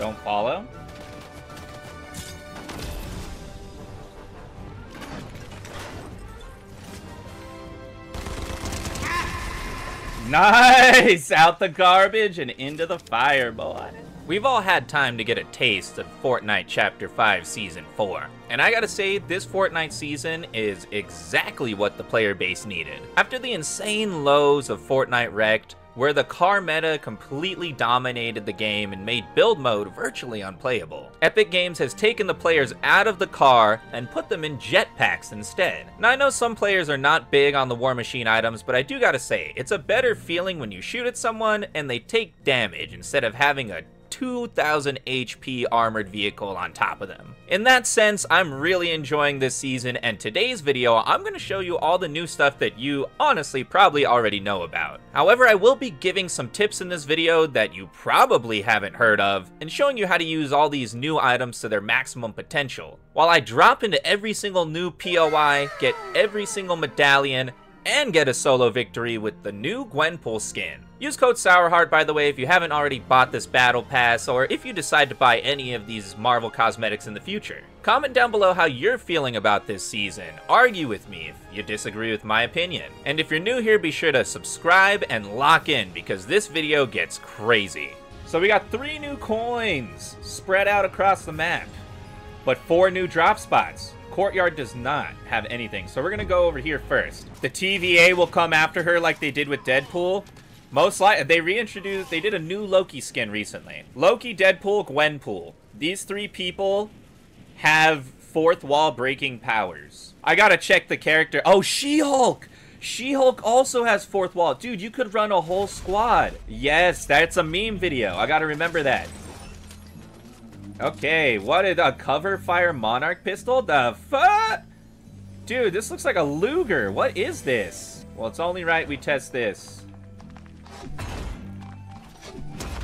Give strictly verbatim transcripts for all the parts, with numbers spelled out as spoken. Don't follow. Nice! Out the garbage and into the fire, boy. We've all had time to get a taste of Fortnite Chapter five Season four. And I gotta say, this Fortnite season is exactly what the player base needed. After the insane lows of Fortnite Wrecked, where the car meta completely dominated the game and made build mode virtually unplayable, Epic Games has taken the players out of the car and put them in jetpacks instead. Now I know some players are not big on the War Machine items, but I do gotta say, it's a better feeling when you shoot at someone and they take damage instead of having a two thousand H P armored vehicle on top of them. In that sense, I'm really enjoying this season, and today's video, I'm going to show you all the new stuff that you honestly probably already know about. However, I will be giving some tips in this video that you probably haven't heard of, and showing you how to use all these new items to their maximum potential. While I drop into every single new P O I, get every single medallion, and get a solo victory with the new Gwenpool skin. Use code Sourheart, by the way, if you haven't already bought this battle pass, or if you decide to buy any of these Marvel cosmetics in the future. Comment down below how you're feeling about this season. Argue with me if you disagree with my opinion. And if you're new here, be sure to subscribe and lock in, because this video gets crazy. So we got three new coins spread out across the map, but four new drop spots. Courtyard does not have anything, so we're gonna go over here first. The T V A will come after her like they did with Deadpool. Most likely, they reintroduced, they did a new Loki skin recently. Loki, Deadpool, Gwenpool. These three people have fourth wall breaking powers. I gotta check the character. Oh, She-Hulk! She-Hulk also has fourth wall. Dude, you could run a whole squad. Yes, that's a meme video. I gotta remember that. Okay, what is a cover fire Monarch pistol? The fuck? Dude, this looks like a Luger. What is this? Well, it's only right we test this.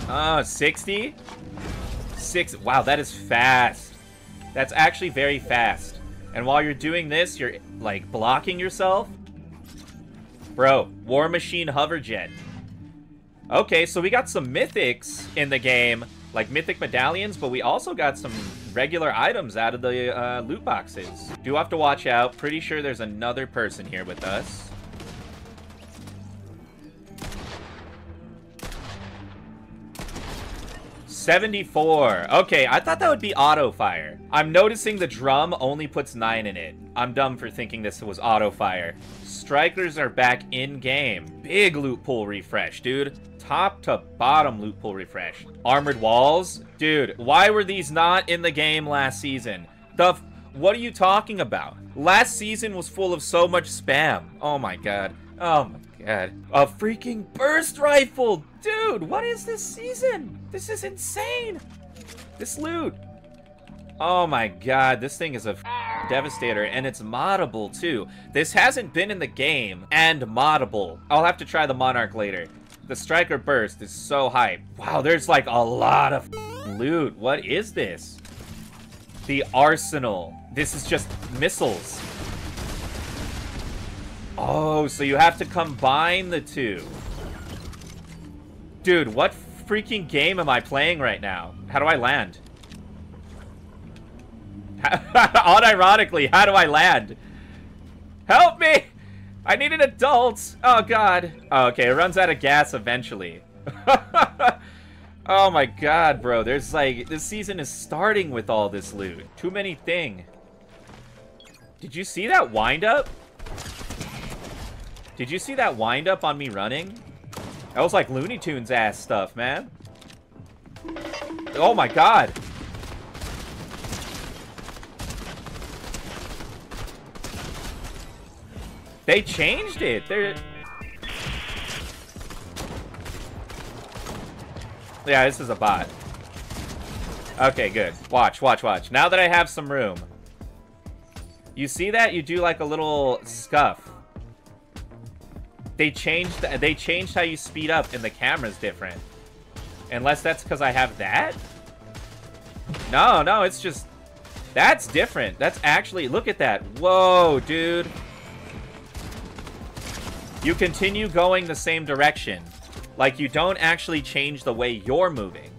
Oh, sixty? Six. Wow, that is fast. That's actually very fast. And while you're doing this, you're, like, blocking yourself? Bro, War Machine hover jet. Okay, so we got some mythics in the game. Like mythic medallions, but we also got some regular items out of the uh, loot boxes. Do have to watch out. Pretty sure there's another person here with us. seventy-four. Okay, I thought that would be auto fire. I'm noticing the drum only puts nine in it. I'm dumb for thinking this was auto fire. Strikers are back in game. Big loot pool refresh, dude. Top to bottom loot pool refresh. Armored walls? Dude, why were these not in the game last season? The f- what are you talking about? Last season was full of so much spam. Oh my god. Oh my god. A freaking burst rifle! Dude, what is this season? This is insane! This loot. Oh my god, this thing is a f- Devastator, and it's moddable too. This hasn't been in the game and moddable. I'll have to try the Monarch later. The Striker Burst is so hype. Wow, there's like a lot of loot. What is this? The Arsenal. This is just missiles. Oh, so you have to combine the two. Dude, what freaking game am I playing right now? How do I land? Unironically, how do I land? Help me! I need an adult! Oh, god. Oh, okay, it runs out of gas eventually. Oh my god, bro. There's like... This season is starting with all this loot. Too many thing. Did you see that wind-up? Did you see that wind-up on me running? That was like Looney Tunes-ass stuff, man. Oh my god. They changed it. They're... Yeah, this is a bot. Okay, good. Watch, watch, watch. Now that I have some room. You see that? You do like a little scuff. They changed, they changed how you speed up and the camera's different. Unless that's because I have that? No, no, it's just... That's different. That's actually... Look at that. Whoa, dude. You continue going the same direction. Like, you don't actually change the way you're moving.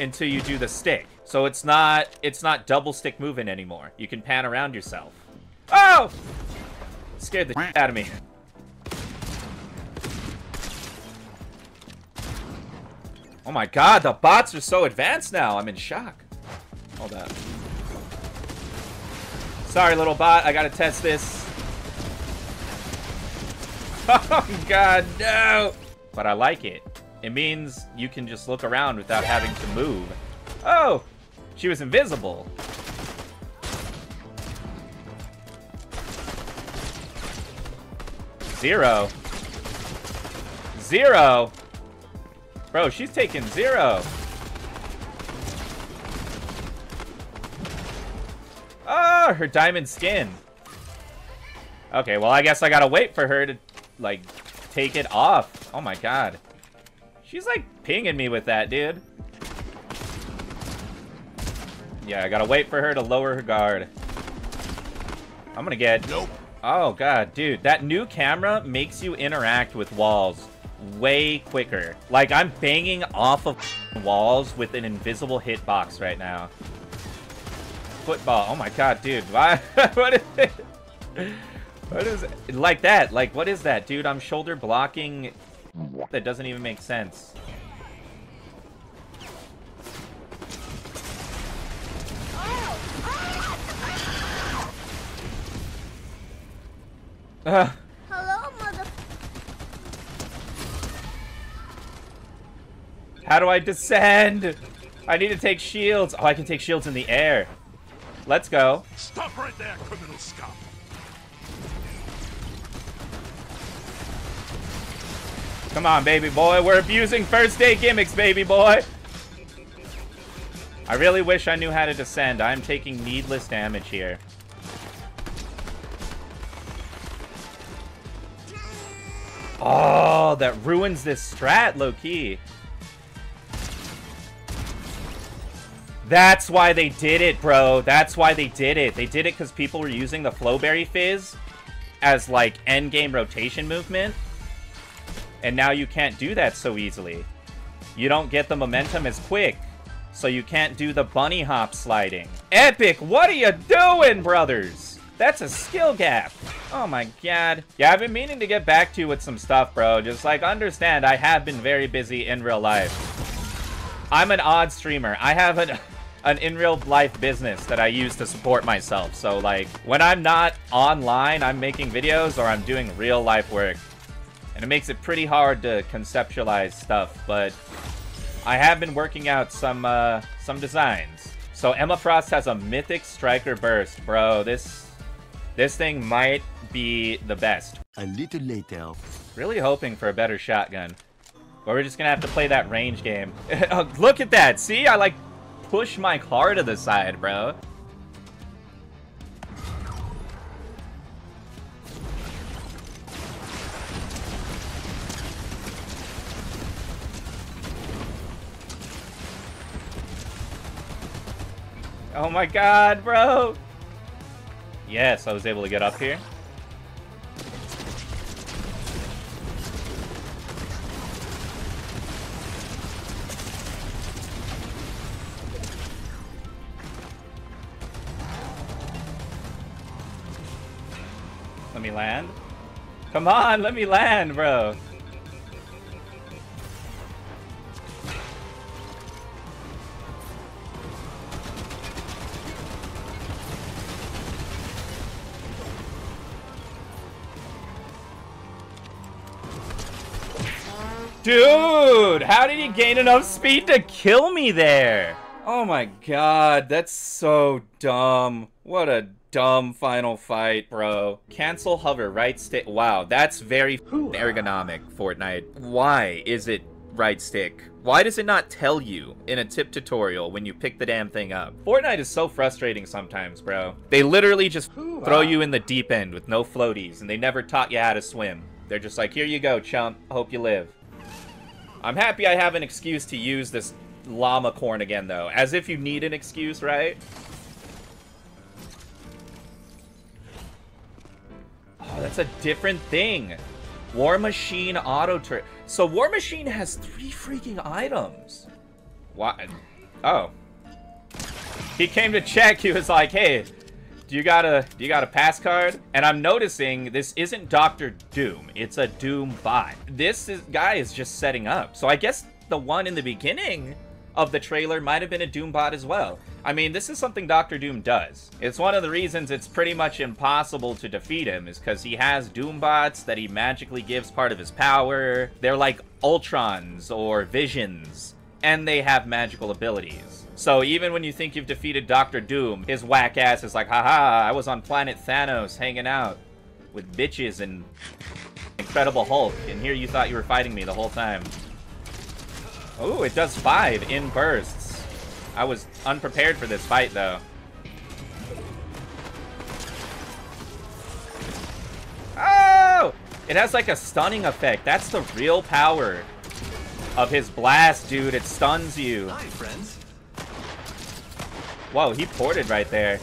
until you do the stick. So it's not it's not double stick moving anymore. You can pan around yourself. Oh! Scared the shit out of me. Oh my god, the bots are so advanced now. I'm in shock. Hold up. Sorry, little bot. I gotta test this. Oh god, no! But I like it. It means you can just look around without having to move. Oh! She was invisible. Zero. Zero. Bro, she's taking zero. Oh, her diamond skin. Okay, well, I guess I gotta wait for her to, like, take it off. Oh my god. She's, like, pinging me with that, dude. Yeah, I gotta wait for her to lower her guard. I'm gonna get... Nope. Oh, god, dude. That new camera makes you interact with walls way quicker. Like, I'm banging off of walls with an invisible hitbox right now. Football. Oh, my god, dude. Why? What is it? What is it? Like that. Like, what is that, dude? I'm shoulder blocking. That doesn't even make sense. Uh. Hello, mother. How do I descend? I need to take shields. Oh, I can take shields in the air. Let's go. Stop right there, criminal scum. Come on, baby boy. We're abusing first day gimmicks, baby boy. I really wish I knew how to descend. I'm taking needless damage here. Oh, that ruins this strat, low-key. That's why they did it, bro. That's why they did it. They did it because people were using the Flowberry Fizz as, like, endgame rotation movement. And now you can't do that so easily. You don't get the momentum as quick. So you can't do the bunny hop sliding. Epic, what are you doing, brothers? That's a skill gap. Oh my god. Yeah, I've been meaning to get back to you with some stuff, bro. Just, like, understand, I have been very busy in real life. I'm an odd streamer. I have an, an in real life business that I use to support myself. So, like, when I'm not online, I'm making videos or I'm doing real life work. And it makes it pretty hard to conceptualize stuff. But I have been working out some, uh, some designs. So Emma Frost has a mythic Striker Burst, bro. This... This thing might be the best. A little later. Really hoping for a better shotgun. But we're just gonna have to play that range game. Oh, look at that! See? I, like, push my car to the side, bro. Oh my god, bro! Yes, I was able to get up here. Let me land. Come on, let me land, bro. Dude, how did he gain enough speed to kill me there? Oh my god, that's so dumb. What a dumb final fight, bro. Cancel hover, right stick. Wow, that's very ergonomic, Fortnite. Why is it right stick? Why does it not tell you in a tip tutorial when you pick the damn thing up? Fortnite is so frustrating sometimes, bro. They literally just throw you in the deep end with no floaties, and they never taught you how to swim. They're just like, here you go, chump. Hope you live. I'm happy I have an excuse to use this llama corn again, though. As if you need an excuse, right? Oh, that's a different thing. War Machine auto turret. So War Machine has three freaking items. Why? Oh. He came to check. He was like, hey, do you got a do you got a pass card? And I'm noticing this isn't Doctor Doom. It's a Doom bot. This is, guy is just setting up. So I guess the one in the beginning of the trailer might have been a Doom bot as well. I mean, this is something Doctor Doom does. It's one of the reasons it's pretty much impossible to defeat him, is because he has Doom bots that he magically gives part of his power. They're like Ultrons or Visions, and they have magical abilities. So even when you think you've defeated Doctor Doom, his whack ass is like, haha, I was on planet Thanos hanging out with bitches and Incredible Hulk, and here you thought you were fighting me the whole time. Ooh, it does five in bursts. I was unprepared for this fight, though. Oh! It has, like, a stunning effect. That's the real power of his blast, dude. It stuns you. Hi, friends. Whoa, he ported right there.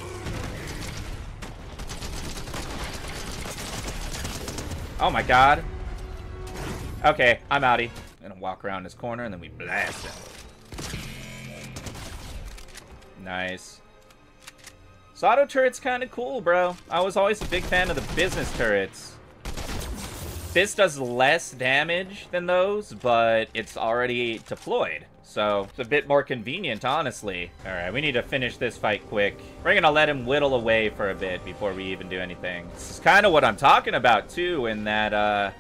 Oh, my God. Okay, I'm outie. Gonna walk around this corner and then we blast him. Nice. So auto turret's kind of cool, bro. I was always a big fan of the business turrets. This does less damage than those, but it's already deployed, so it's a bit more convenient, honestly. All right, we need to finish this fight quick. We're gonna let him whittle away for a bit before we even do anything. This is kind of what I'm talking about too, in that uh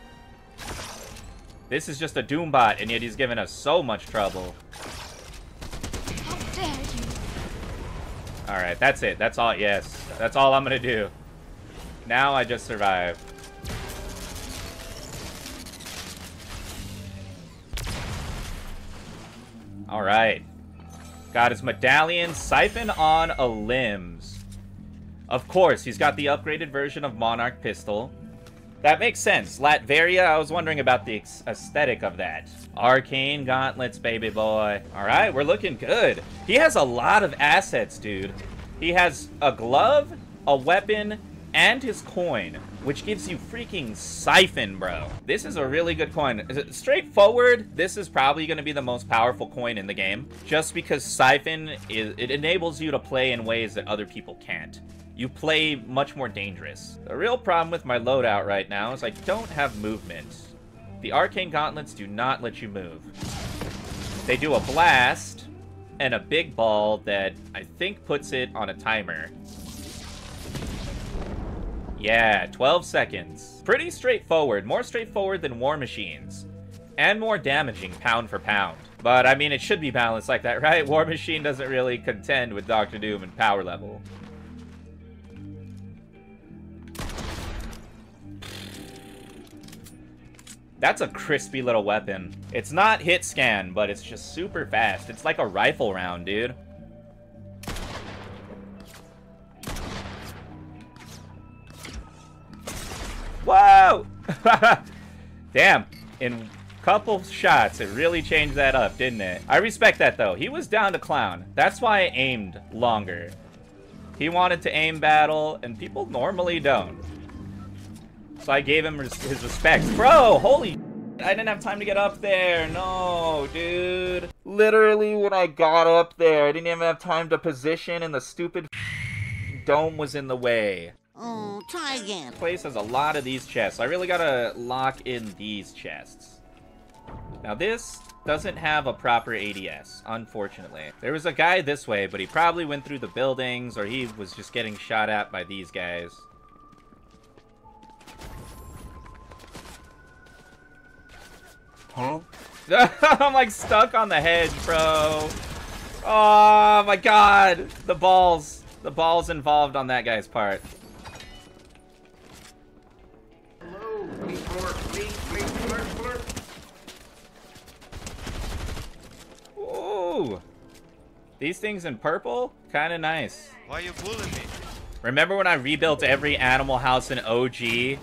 this is just a Doombot, and yet he's giving us so much trouble. How dare you! All right, that's it. That's all. Yes, that's all I'm gonna do. Now I just survive. All right, got his medallion. Siphon on a limbs. Of course, he's got the upgraded version of Monarch pistol. That makes sense. Latveria, I was wondering about the aesthetic of that. Arcane Gauntlets, baby boy. All right, we're looking good. He has a lot of assets, dude. He has a glove, a weapon, and his coin, which gives you freaking siphon, bro. This is a really good coin. Straightforward, this is probably going to be the most powerful coin in the game, just because siphon, is, it enables you to play in ways that other people can't. You play much more dangerous. The real problem with my loadout right now is I don't have movement. The Arcane Gauntlets do not let you move. They do a blast and a big ball that I think puts it on a timer. Yeah, twelve seconds. Pretty straightforward. More straightforward than War Machines. And more damaging pound for pound. But, I mean, it should be balanced like that, right? War Machine doesn't really contend with Doctor Doom and power level. That's a crispy little weapon. It's not hit scan, but it's just super fast. It's like a rifle round, dude. Whoa! Damn. In a couple shots, it really changed that up, didn't it? I respect that, though. He was down to clown. That's why I aimed longer. He wanted to aim battle, and people normally don't. So I gave him res his respects. Bro, holy I didn't have time to get up there. No, dude. Literally, when I got up there, I didn't even have time to position, and the stupid dome was in the way. Oh, try again. This place has a lot of these chests. I really gotta lock in these chests. Now, this doesn't have a proper A D S, unfortunately. There was a guy this way, but he probably went through the buildings, or he was just getting shot at by these guys. Huh? I'm like stuck on the hedge, bro. Oh my God. The balls. The balls involved on that guy's part. Hello, report, please, please, blurp, blurp. Ooh. These things in purple? Kind of nice. Why are you fooling me? Remember when I rebuilt every Animal House in O G?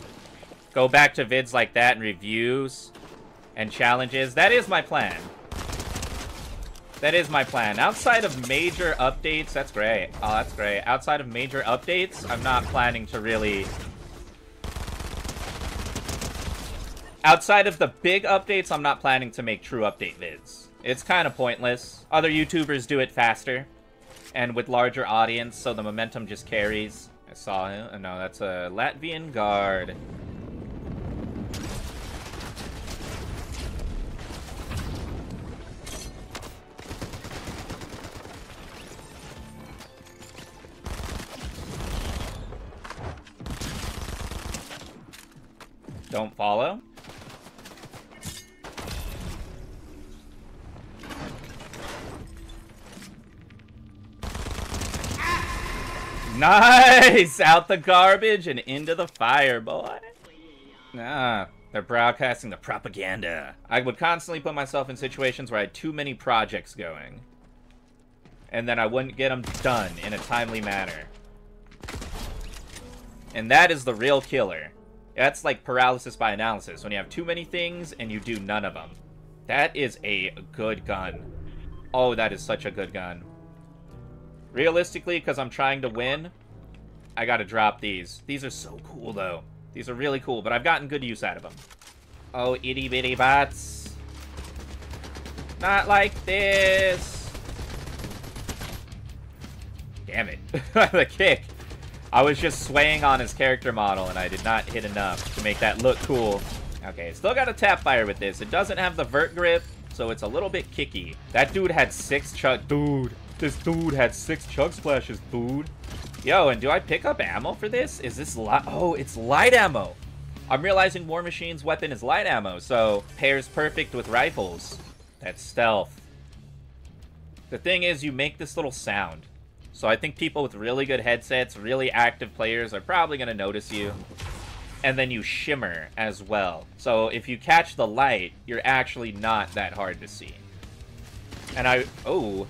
Go back to vids like that and reviews. And challenges. That is my plan. That is my plan. Outside of major updates, that's great. Oh, that's great. Outside of major updates, I'm not planning to really... Outside of the big updates, I'm not planning to make true update vids. It's kind of pointless. Other YouTubers do it faster and with larger audience, so the momentum just carries. I saw him. No, that's a Latvian guard. Don't follow. Nice! Out the garbage and into the fire, boy. Ah, they're broadcasting the propaganda. I would constantly put myself in situations where I had too many projects going. And then I wouldn't get them done in a timely manner. And that is the real killer. That's like paralysis by analysis. When you have too many things and you do none of them. That is a good gun. Oh, that is such a good gun. Realistically, because I'm trying to win, I gotta drop these. These are so cool, though. These are really cool, but I've gotten good use out of them. Oh, itty bitty bots. Not like this. Damn it. The kick. I was just swaying on his character model, and I did not hit enough to make that look cool. Okay, still gotta tap fire with this. It doesn't have the vert grip, so it's a little bit kicky. That dude had six chug. Dude. This dude had six chug splashes, dude. Yo, and do I pick up ammo for this? Is this light? Oh, it's light ammo. I'm realizing War Machine's weapon is light ammo, so pairs perfect with rifles. That's stealth. The thing is, you make this little sound. So I think people with really good headsets, really active players, are probably going to notice you. And then you shimmer as well. So if you catch the light, you're actually not that hard to see. And I... Oh...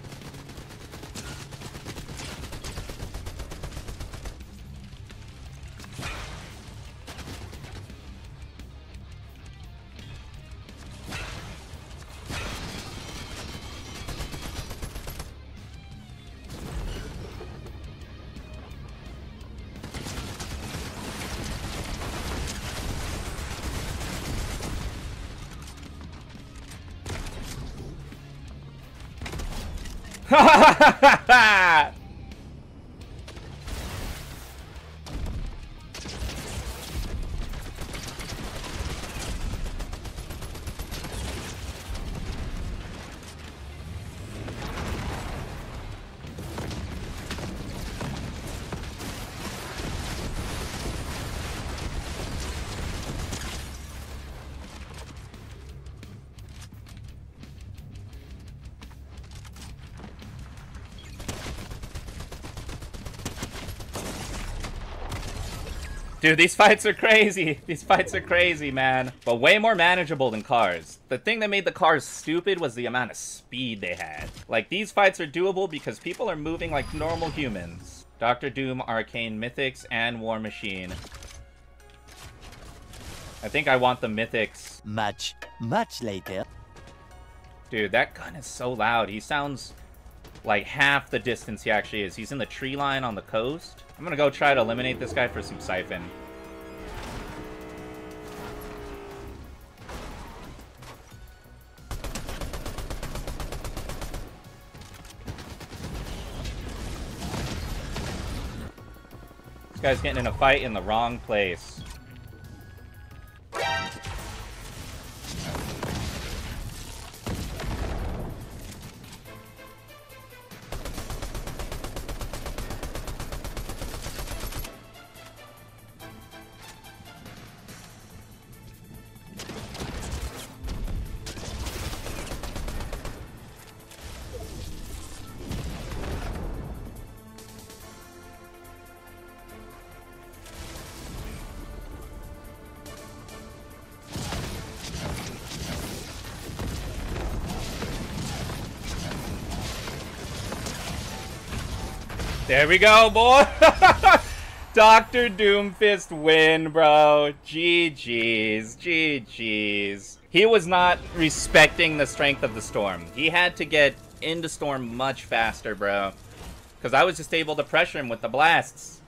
Dude, these fights are crazy. These fights are crazy, man. But way more manageable than cars. The thing that made the cars stupid was the amount of speed they had. Like, these fights are doable because people are moving like normal humans. Doctor Doom, Arcane Mythics, and War Machine. I think I want the Mythics. Much, much later. Dude, that gun is so loud. He sounds like half the distance he actually is. He's in the tree line on the coast. I'm gonna go try to eliminate this guy for some siphon. This guy's getting in a fight in the wrong place. There we go, boy. Doctor Doomfist win, bro. G G's. G G's. He was not respecting the strength of the storm. He had to get into storm much faster, bro. Because I was just able to pressure him with the blasts.